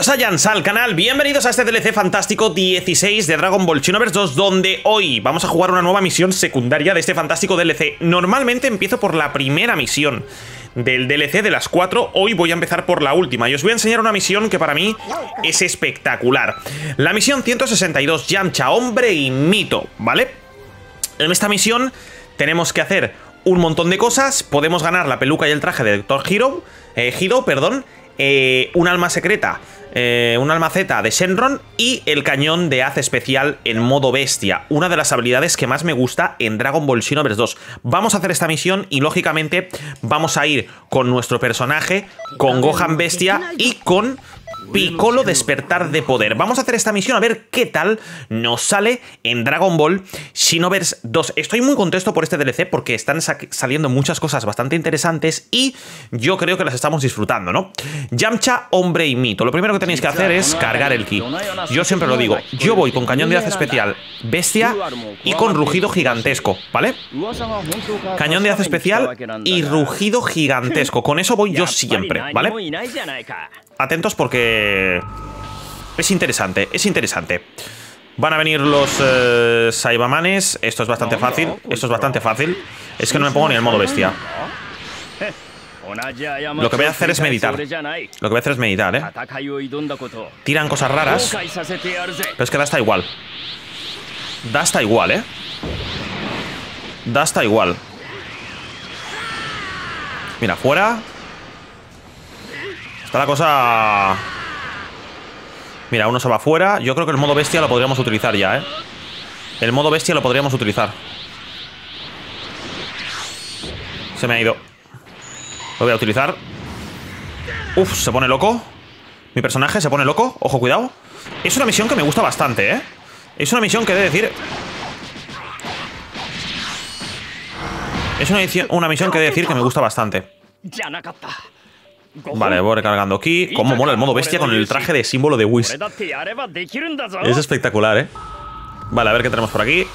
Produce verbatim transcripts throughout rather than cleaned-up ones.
Bienvenidos a Yans al canal, bienvenidos a este D L C fantástico dieciséis de Dragon Ball Xenoverse dos, donde hoy vamos a jugar una nueva misión secundaria de este fantástico D L C. Normalmente empiezo por la primera misión del D L C de las cuatro, hoy voy a empezar por la última y os voy a enseñar una misión que para mí es espectacular. La misión ciento sesenta y dos, Yamcha, hombre y mito, ¿vale? En esta misión tenemos que hacer un montón de cosas, podemos ganar la peluca y el traje de doctor Hedo, eh, Hedo, perdón, Eh, un alma secreta, eh, un alma Z de Shenron y el cañón de haz especial en modo bestia, una de las habilidades que más me gusta en Dragon Ball Xenoverse dos. Vamos a hacer esta misión y lógicamente vamos a ir con nuestro personaje, con Gohan Bestia y con Piccolo despertar de poder. Vamos a hacer esta misión a ver qué tal nos sale en Dragon Ball Xenoverse dos. Estoy muy contento por este D L C porque están saliendo muchas cosas bastante interesantes y yo creo que las estamos disfrutando, ¿no? Yamcha, hombre y mito. Lo primero que tenéis que hacer es cargar el ki. Yo siempre lo digo, yo voy con cañón de haz especial bestia y con rugido gigantesco, ¿vale? Cañón de haz especial y rugido gigantesco. Con eso voy yo siempre, ¿vale? Atentos porque es interesante, es interesante. Van a venir los eh, Saibamanes. Esto es bastante fácil, esto es bastante fácil. Es que no me pongo ni el modo bestia. Lo que voy a hacer es meditar. Lo que voy a hacer es meditar, ¿eh? Tiran cosas raras. Pero es que da hasta igual. Da hasta igual, ¿eh? Da hasta igual. Mira, fuera. Está la cosa... Mira, uno se va afuera. Yo creo que el modo bestia lo podríamos utilizar ya, ¿eh? El modo bestia lo podríamos utilizar. Se me ha ido. Lo voy a utilizar. Uf, se pone loco. Mi personaje se pone loco. Ojo, cuidado. Es una misión que me gusta bastante, ¿eh? Es una misión que he de decir... Es una, una misión que he de decir que me gusta bastante. Vale, voy recargando aquí. Cómo mola el modo bestia con el traje de símbolo de Whis. Es espectacular, ¿eh? Vale, a ver qué tenemos por aquí.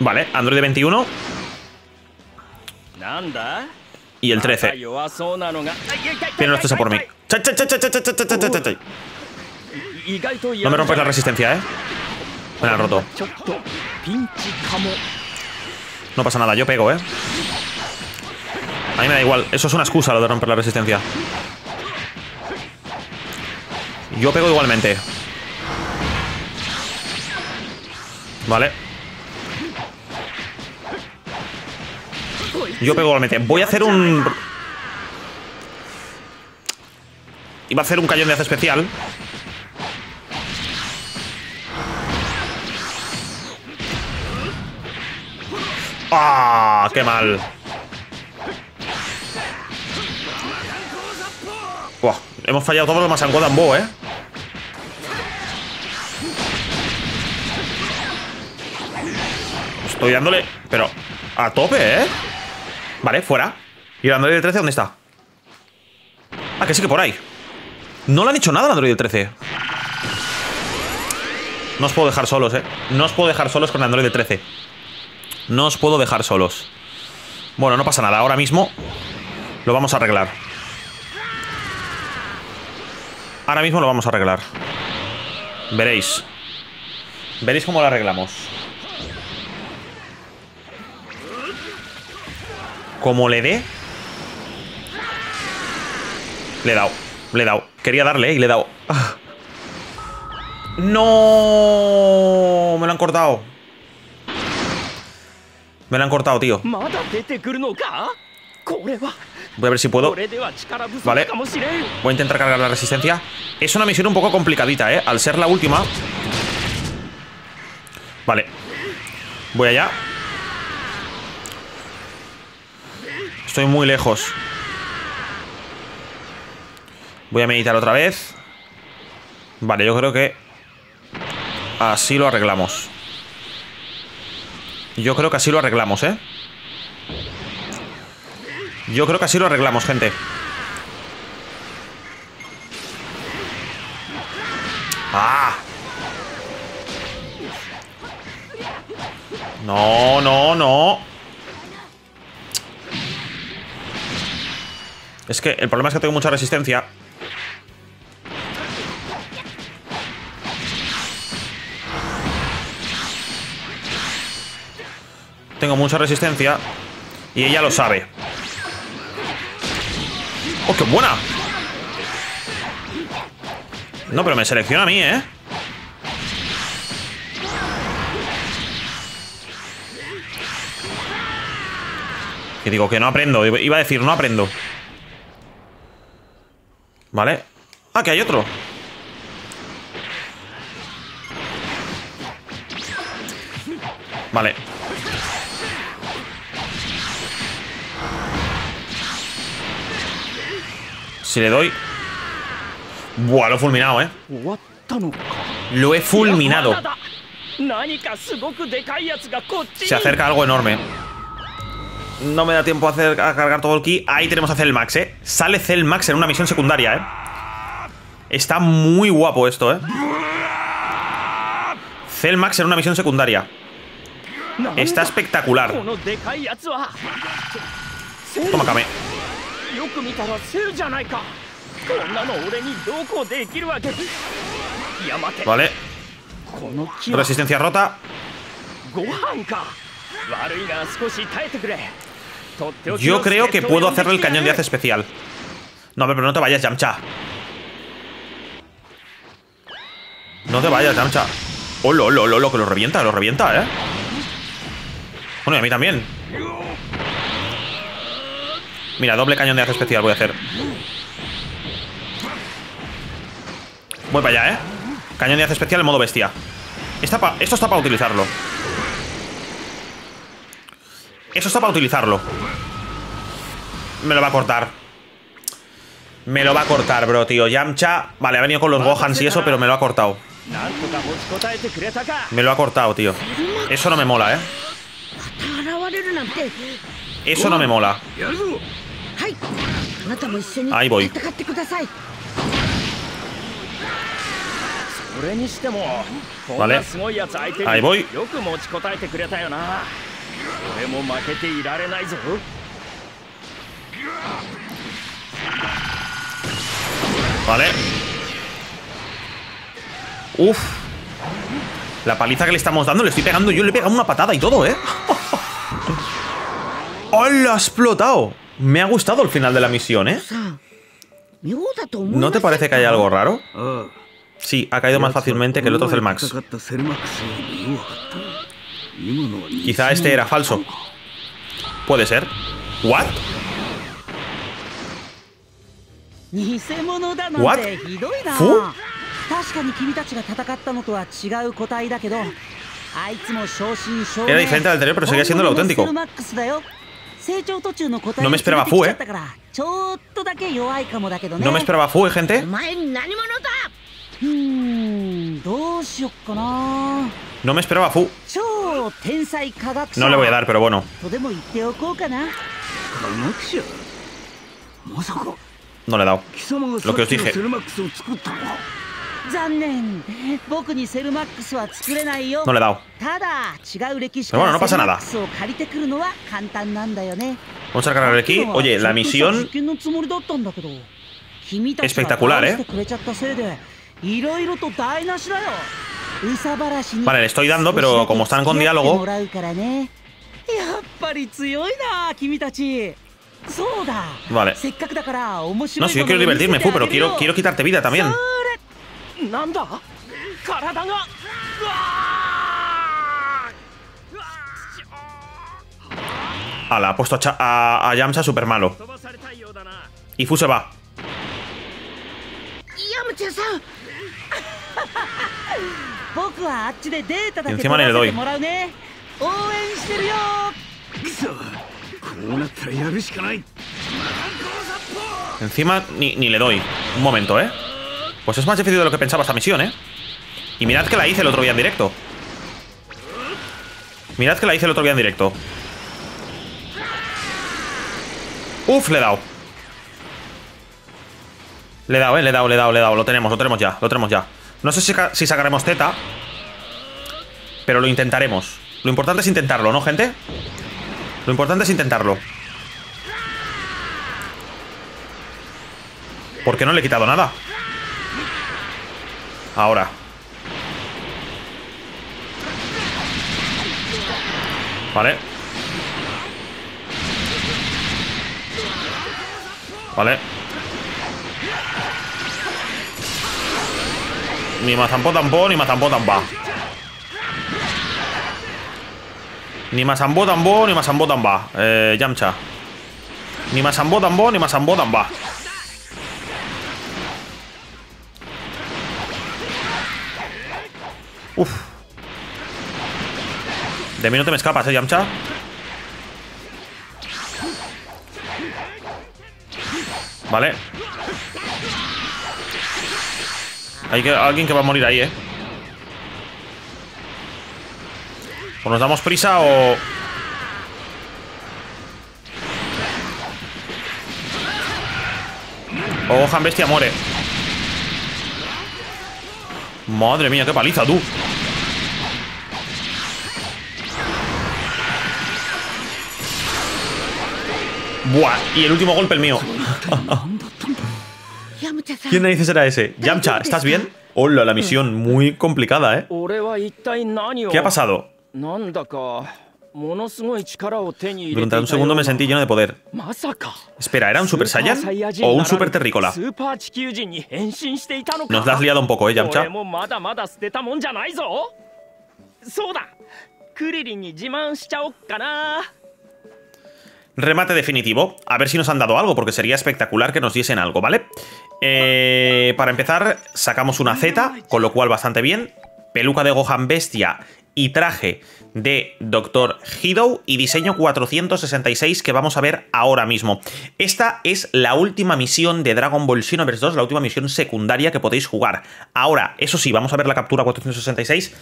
Vale, Android veintiuno y el trece. Viene los tres a por mí. No me rompes la resistencia, ¿eh? Me la han roto. No pasa nada, yo pego, ¿eh? A mí me da igual, eso es una excusa lo de romper la resistencia. Yo pego igualmente. Vale. Yo pego igualmente. Voy a hacer un... Iba a hacer un cañón de haz especial. ¡Ah! ¡Qué mal! Buah, hemos fallado todos los Masango Dambo, ¿eh? Estoy dándole, pero a tope, ¿eh? Vale, fuera. ¿Y el Android del trece dónde está? Ah, que sí que por ahí. No le han hecho nada al Android del trece. No os puedo dejar solos, ¿eh? No os puedo dejar solos con el Android del trece. No os puedo dejar solos. Bueno, no pasa nada. Ahora mismo lo vamos a arreglar. Ahora mismo lo vamos a arreglar. Veréis. Veréis cómo lo arreglamos. Como le dé. Le he dado. Le he dado. Quería darle, ¿eh? Y le he dado. ¡No! Me lo han cortado. Me lo han cortado, tío. Voy a ver si puedo. Vale. Voy a intentar cargar la resistencia. Es una misión un poco complicadita, ¿eh? Al ser la última. Vale. Voy allá. Estoy muy lejos. Voy a meditar otra vez. Vale, yo creo que así lo arreglamos. Yo creo que así lo arreglamos, ¿eh? Yo creo que así lo arreglamos, gente. ¡Ah! No, no, no. Es que el problema es que tengo mucha resistencia. Tengo mucha resistencia. Y ella lo sabe. ¡Oh, qué buena! No, pero me selecciona a mí, ¿eh? Que digo, que no aprendo. Iba a decir, no aprendo. Vale. Ah, que hay otro. Vale. Si le doy... Buah, lo he fulminado, ¿eh? Lo he fulminado. Se acerca algo enorme. No me da tiempo a, hacer, a cargar todo el ki. Ahí tenemos a Cell Max, ¿eh? Sale Cell Max en una misión secundaria, ¿eh? Está muy guapo esto, ¿eh? Cell Max en una misión secundaria. Está espectacular. Toma, Kame. Vale. Resistencia rota. Yo creo que puedo hacerle el cañón de haz especial. No, pero no te vayas, Yamcha. No te vayas, Yamcha. Oh, lo, lo, lo, lo, que lo revienta, lo revienta, eh. Bueno, y a mí también. Mira, doble cañón de haz especial voy a hacer. Voy para allá, ¿eh? Cañón de haz especial en modo bestia. Está pa... Esto está para utilizarlo. Eso está para utilizarlo. Me lo va a cortar. Me lo va a cortar, bro, tío. Yamcha... Vale, ha venido con los Gohans y eso, pero me lo ha cortado. Me lo ha cortado, tío. Eso no me mola, ¿eh? Eso no me mola. Ahí voy. Vale. Ahí voy. Vale. Uf. La paliza que le estamos dando, le estoy pegando. Yo le he pegado una patada y todo, ¿eh? ¡Hola! ¡Ha explotado! Me ha gustado el final de la misión, ¿eh? ¿No te parece que hay algo raro? Sí, ha caído más fácilmente que el otro Cell Max. Quizá este era falso. Puede ser. ¿What? ¿What? ¿Fu? Era diferente al anterior, pero seguía siendo el auténtico. No me esperaba Fu, ¿eh? No me esperaba Fu, ¿eh, gente? No me esperaba Fu. No le voy a dar, pero bueno. No le he dado. Lo que os dije. No le he dado. Pero bueno, no pasa nada. Vamos a cargar aquí. Oye, la misión... Espectacular, ¿eh? Vale, le estoy dando, pero como están con diálogo... Vale. No, si yo quiero divertirme, Fu, pero quiero, quiero quitarte vida también. Ala, ha puesto a, a, a Yamcha súper malo. Y Fu se va. Y encima le doy. Encima ni, ni le doy. Un momento, ¿eh? Pues es más difícil de lo que pensaba esta misión, ¿eh? Y mirad que la hice el otro día en directo. Mirad que la hice el otro día en directo. Uf, le he dado. Le he dado, eh, le he dado, le he dado, le he dado. Lo tenemos, lo tenemos ya, lo tenemos ya. No sé si, si sacaremos teta, pero lo intentaremos. Lo importante es intentarlo, ¿no, gente? Lo importante es intentarlo. ¿Por qué no le he quitado nada? Ahora. Vale. Vale. Ni mazampo tampo, ni mazampo tampa. Ni mazambo tambo, ni mazambo tamba. Eh, Yamcha. Ni mazambo tambo, ni mazambo tamba. Uf. De mí no te me escapas, eh, Yamcha. Vale. Hay que, alguien que va a morir ahí, eh. O nos damos prisa o... O Gohan Bestia muere. Madre mía, qué paliza, tú. Buah, y el último golpe el mío. ¿Quién narices era ese? Yamcha, ¿estás bien? Hola, la misión muy complicada, ¿eh? ¿Qué ha pasado? Durante un segundo me sentí lleno de poder. Espera, ¿era un Super Saiyan? ¿O un Super Terrícola? Nos la has liado un poco, ¿eh, Yamcha? Remate definitivo. A ver si nos han dado algo, porque sería espectacular que nos diesen algo, ¿vale? Eh, para empezar, sacamos una Z, con lo cual bastante bien. Peluca de Gohan Bestia y traje de doctor Hedo y diseño cuatrocientos sesenta y seis que vamos a ver ahora mismo. Esta es la última misión de Dragon Ball Xenoverse dos, la última misión secundaria que podéis jugar. Ahora, eso sí, vamos a ver la captura cuatrocientos sesenta y seis.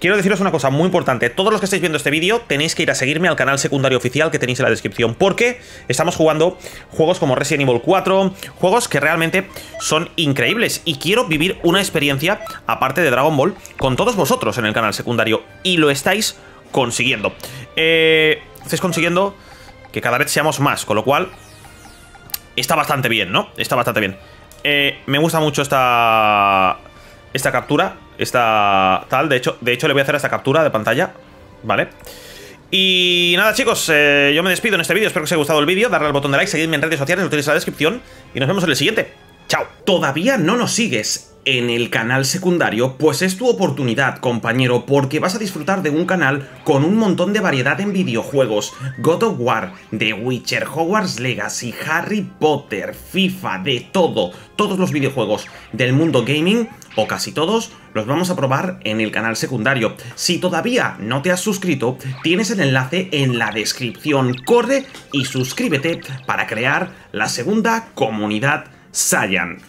Quiero deciros una cosa muy importante. Todos los que estáis viendo este vídeo tenéis que ir a seguirme al canal secundario oficial que tenéis en la descripción, porque estamos jugando juegos como Resident Evil cuatro, juegos que realmente son increíbles, y quiero vivir una experiencia aparte de Dragon Ball con todos vosotros en el canal secundario, y lo estáis consiguiendo. Eh, estáis consiguiendo que cada vez seamos más, con lo cual está bastante bien, ¿no? Está bastante bien. Eh, me gusta mucho esta... esta captura, esta tal, de hecho, de hecho le voy a hacer esta captura de pantalla, ¿vale? Y nada, chicos, eh, yo me despido en este vídeo, espero que os haya gustado el vídeo, darle al botón de like, seguidme en redes sociales, lo tenéis en la descripción, y nos vemos en el siguiente. ¡Chao! ¿Todavía no nos sigues en el canal secundario? Pues es tu oportunidad, compañero, porque vas a disfrutar de un canal con un montón de variedad en videojuegos. God of War, The Witcher, Hogwarts Legacy, Harry Potter, FIFA, de todo, todos los videojuegos del mundo gaming, o casi todos, los vamos a probar en el canal secundario. Si todavía no te has suscrito, tienes el enlace en la descripción. Corre y suscríbete para crear la segunda comunidad Saiyan.